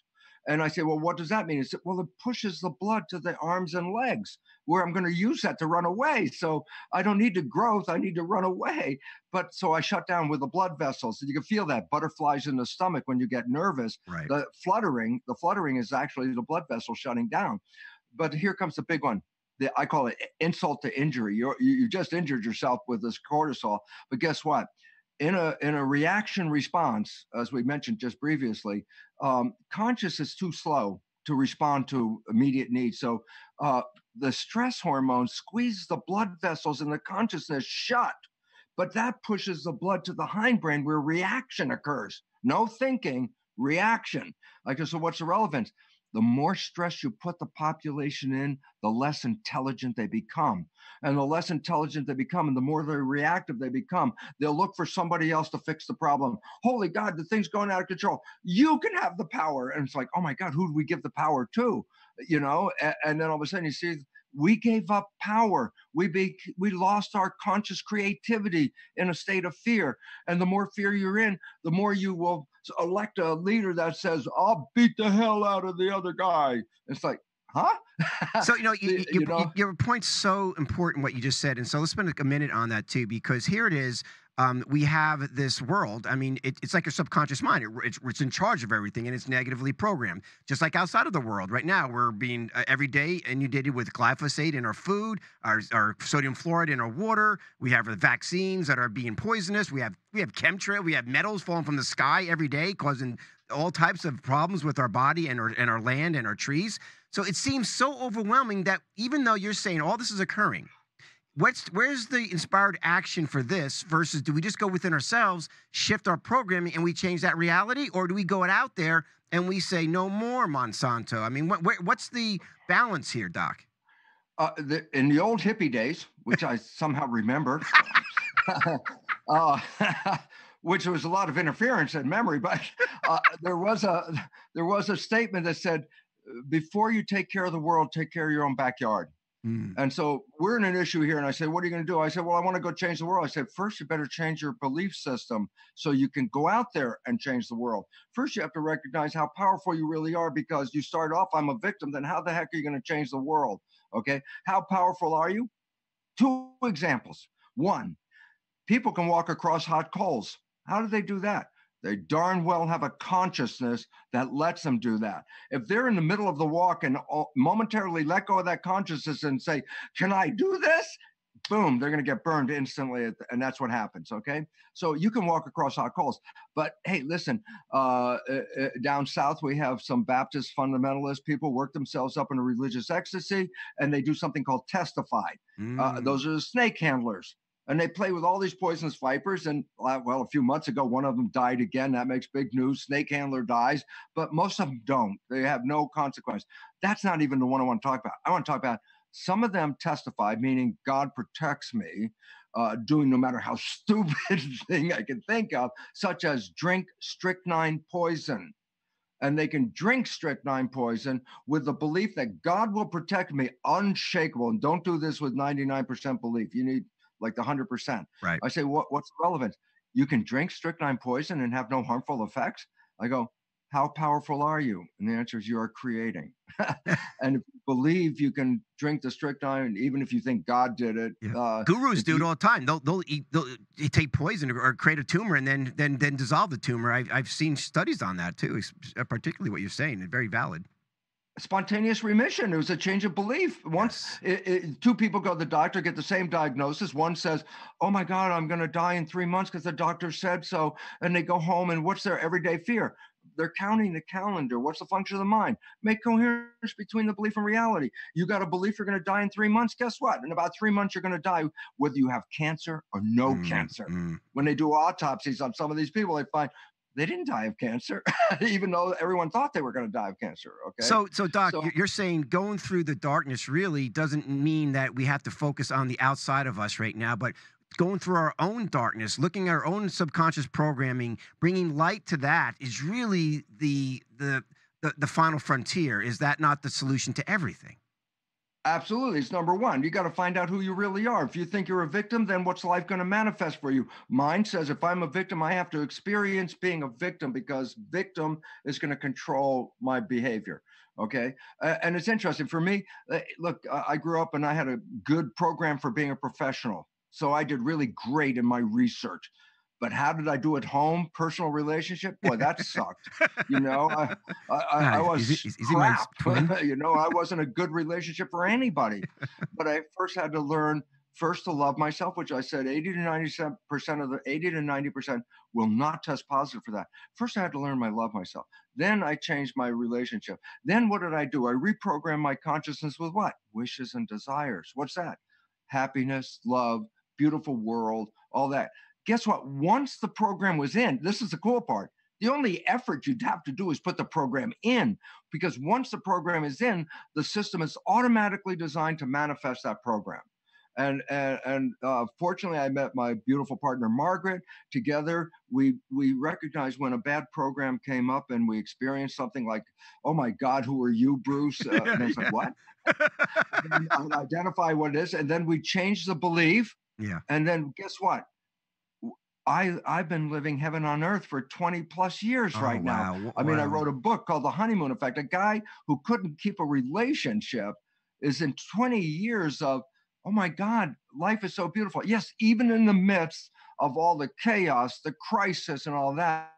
And I said, well, what does that mean? He said, well, it pushes the blood to the arms and legs where I'm going to use that to run away. So I don't need to growth. I need to run away. But so I shut down with the blood vessels. So you can feel that butterflies in the stomach when you get nervous. Right. The fluttering is actually the blood vessel shutting down. But here comes the big one. I call it insult to injury. You just injured yourself with this cortisol. But guess what? In a reaction response, as we mentioned just previously, conscious is too slow to respond to immediate needs. So the stress hormones squeeze the blood vessels in the consciousness shut, but that pushes the blood to the hindbrain where reaction occurs. No thinking, reaction. I just said, what's the relevance? The more stress you put the population in, the less intelligent they become. And the less intelligent they become, and the more they're reactive they become, they'll look for somebody else to fix the problem. Holy God, the thing's going out of control. You can have the power. And it's like, oh my God, who do we give the power to? You know, and then all of a sudden you see, we gave up power. We lost our conscious creativity in a state of fear. And the more fear you're in, the more you will elect a leader that says, I'll beat the hell out of the other guy. It's like, huh? So, you know, your point's so important, what you just said. And so let's spend a minute on that, too, because here it is. We have this world. I mean, it's like your subconscious mind. It's in charge of everything, and it's negatively programmed. Just like outside of the world right now, we're being every day inundated with glyphosate in our food, our sodium fluoride in our water. We have the vaccines that are being poisonous. We have chemtrail. We have metals falling from the sky every day, causing all types of problems with our body and our land and our trees. So it seems so overwhelming that even though you're saying all this is occurring, where's the inspired action for this versus do we just go within ourselves, shift our programming, and we change that reality? Or do we go out there and we say, no more Monsanto? I mean, what's the balance here, Doc? In the old hippie days, which I somehow remember, which was a lot of interference in memory, but there was a statement that said, before you take care of the world, take care of your own backyard. And so we're in an issue here. And I said, what are you going to do? I said, well, I want to go change the world. I said, first, you better change your belief system so you can go out there and change the world. First, you have to recognize how powerful you really are, because you start off, I'm a victim. Then how the heck are you going to change the world? Okay. How powerful are you? Two examples. One, people can walk across hot coals. How do they do that? They darn well have a consciousness that lets them do that. If they're in the middle of the walk and momentarily let go of that consciousness and say, can I do this? Boom, they're going to get burned instantly. And that's what happens, okay? So you can walk across hot coals. But hey, listen, down south, we have some Baptist fundamentalist people work themselves up in a religious ecstasy, and they do something called testify. Those are the snake handlers. And they play with all these poisonous vipers. And, well, a few months ago, one of them died again. That makes big news. Snake handler dies. But most of them don't. They have no consequence. That's not even the one I want to talk about. I want to talk about some of them testify, meaning God protects me, doing no matter how stupid thing I can think of, such as drink strychnine poison. And they can drink strychnine poison with the belief that God will protect me, unshakable. And don't do this with 99% belief. You need like the 100%. Right. I say, what's the relevance? You can drink strychnine poison and have no harmful effects. I go, how powerful are you? And the answer is, you are creating. And if you believe you can drink the strychnine, even if you think God did it. Yeah. Gurus do it all the time. They'll take poison or create a tumor and then dissolve the tumor. I've seen studies on that too, particularly what you're saying, and very valid. Spontaneous remission. It was a change of belief. Once two people go to the doctor, get the same diagnosis. One says, oh my God, I'm going to die in 3 months because the doctor said so. And they go home, and what's their everyday fear? They're counting the calendar. What's the function of the mind? Make coherence between the belief and reality. You got a belief you're going to die in 3 months. Guess what? In about 3 months, you're going to die, whether you have cancer or no cancer. When they do autopsies on some of these people, they find they didn't die of cancer, even though everyone thought they were going to die of cancer. Okay. So Doc, you're saying going through the darkness really doesn't mean that we have to focus on the outside of us right now, but going through our own darkness, looking at our own subconscious programming, bringing light to that is really the final frontier. Is that not the solution to everything? Absolutely. It's number one. You got to find out who you really are. If you think you're a victim, then what's life going to manifest for you? Mine says if I'm a victim, I have to experience being a victim because victim is going to control my behavior. Okay. And it's interesting for me. Look, I grew up and I had a good program for being a professional. So I did really great in my research. But how did I do at home? Personal relationship? Boy, that sucked. You know, I was crap. You know, I wasn't a good relationship for anybody. But I first had to learn first to love myself, which I said 80 to 90% will not test positive for that. First, I had to learn my love myself. Then I changed my relationship. Then what did I do? I reprogrammed my consciousness with what? Wishes and desires. What's that? Happiness, love, beautiful world, all that. Guess what? Once the program was in, this is the cool part. The only effort you'd have to do is put the program in, because once the program is in, the system is automatically designed to manifest that program. And fortunately, I met my beautiful partner, Margaret. Together, we recognized when a bad program came up and we experienced something like, oh my God, who are you, Bruce? And I was like, what? And I'd identify what it is. And then we changed the belief. Yeah. And then guess what? I've been living heaven on earth for 20 plus years now. I mean, I wrote a book called The Honeymoon Effect. A guy who couldn't keep a relationship is in 20 years of, oh my God, life is so beautiful. Yes, even in the midst of all the chaos, the crisis and all that,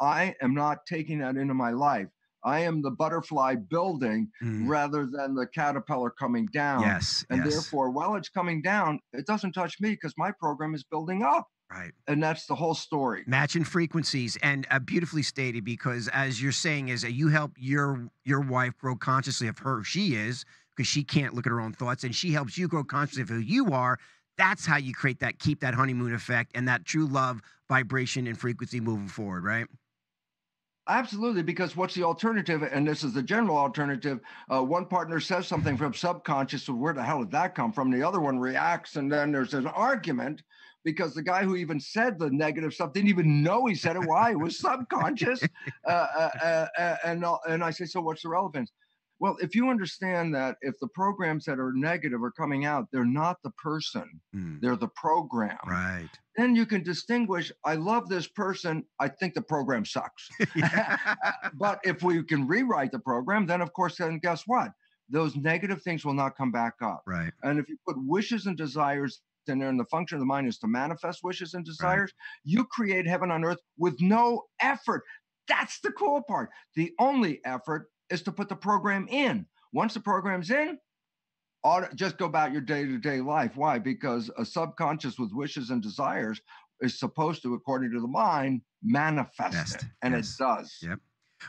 I am not taking that into my life. I am the butterfly building rather than the caterpillar coming down. Yes. Therefore, while it's coming down, it doesn't touch me because my program is building up. Right. And that's the whole story. Matching frequencies, and beautifully stated, because as you're saying is that you help your wife grow consciously of her, she is, because she can't look at her own thoughts, and she helps you grow consciously of who you are. That's how you create that, keep that honeymoon effect and that true love vibration and frequency moving forward, right? Absolutely, because what's the alternative? And this is the general alternative. One partner says something from subconscious, so where the hell did that come from? The other one reacts, and then there's an argument because the guy who even said the negative stuff didn't even know he said it. Why? It was subconscious. And I say, so what's the relevance? Well, if you understand that if the programs that are negative are coming out, they're not the person, they're the program. Right. Then you can distinguish, I love this person, I think the program sucks. But if we can rewrite the program, then of course, then guess what? Those negative things will not come back up. Right. And if you put wishes and desires in there, and the function of the mind is to manifest wishes and desires, you create heaven on earth with no effort. That's the cool part. The only effort is to put the program in. Once the program's in, just go about your day-to-day life. Why? Because a subconscious with wishes and desires is supposed to, according to the mind, manifest it, and it does. Yep.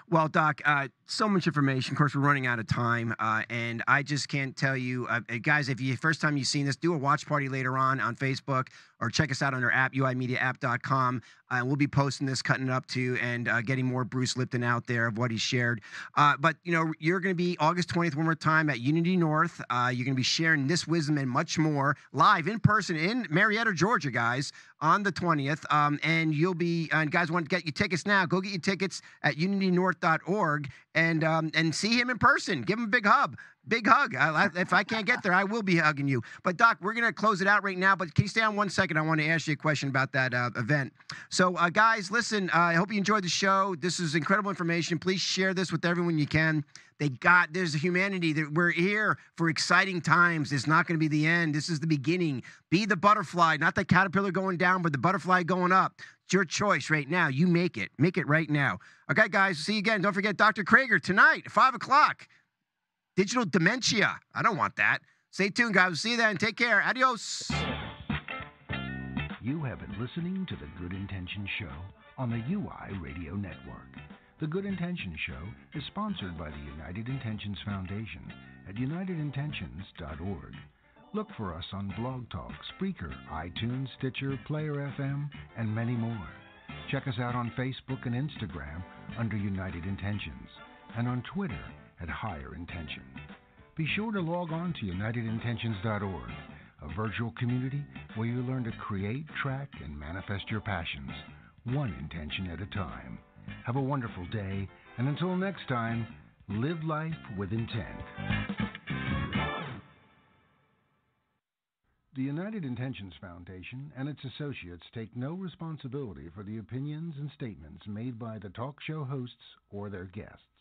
Well, Doc, so much information. Of course, we're running out of time, and I just can't tell you. Guys, if you first time you've seen this, do a watch party later on Facebook, or check us out on our app, UIMediaapp.com. We'll be posting this, cutting it up too, and getting more Bruce Lipton out there of what he shared. But, you know, you're going to be August 20th one more time at Unity North. You're going to be sharing this wisdom and much more live in person in Marietta, Georgia, guys, on the 20th. And you'll be, and guys want to get your tickets now, go get your tickets at unitynorth.org. And see him in person. Give him a big hug. If I can't get there, I will be hugging you. But Doc, we're gonna close it out right now. But can you stay on one second? I want to ask you a question about that event. So guys, listen. I hope you enjoyed the show. This is incredible information. Please share this with everyone you can. There's humanity that we're here for exciting times. It's not going to be the end. This is the beginning. Be the butterfly, not the caterpillar going down, but the butterfly going up. It's your choice right now. You make it. Make it right now. Okay, guys, see you again. Don't forget Dr. Krieger tonight at 5 o'clock. Digital dementia. I don't want that. Stay tuned, guys. We'll see you then. Take care. Adios. You have been listening to The Good Intention Show on the UI Radio Network. The Good Intention Show is sponsored by the United Intentions Foundation at unitedintentions.org. Look for us on Blog Talk, Spreaker, iTunes, Stitcher, Player FM, and many more. Check us out on Facebook and Instagram under United Intentions and on Twitter at Higher Intention. Be sure to log on to unitedintentions.org, a virtual community where you learn to create, track, and manifest your passions, one intention at a time. Have a wonderful day, and until next time, live life with intent. The United Intentions Foundation and its associates take no responsibility for the opinions and statements made by the talk show hosts or their guests.